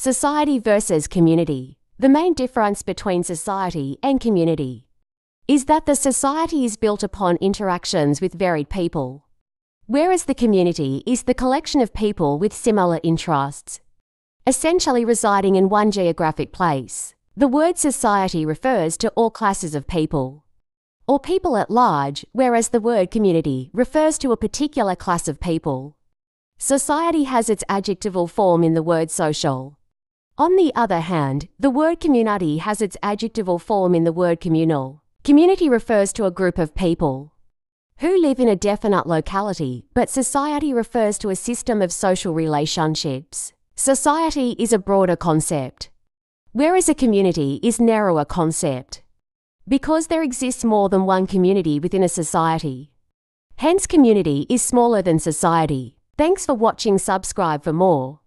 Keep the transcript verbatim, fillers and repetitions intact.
Society versus community. The main difference between society and community is that the society is built upon interactions with varied people, whereas the community is the collection of people with similar interests, essentially residing in one geographic place. The word society refers to all classes of people, or people at large, whereas the word community refers to a particular class of people. Society has its adjectival form in the word social. On the other hand, the word community has its adjectival form in the word communal. Community refers to a group of people who live in a definite locality, but society refers to a system of social relationships. Society is a broader concept, whereas a community is a narrower concept, because there exists more than one community within a society. Hence, community is smaller than society. Thanks for watching. Subscribe for more.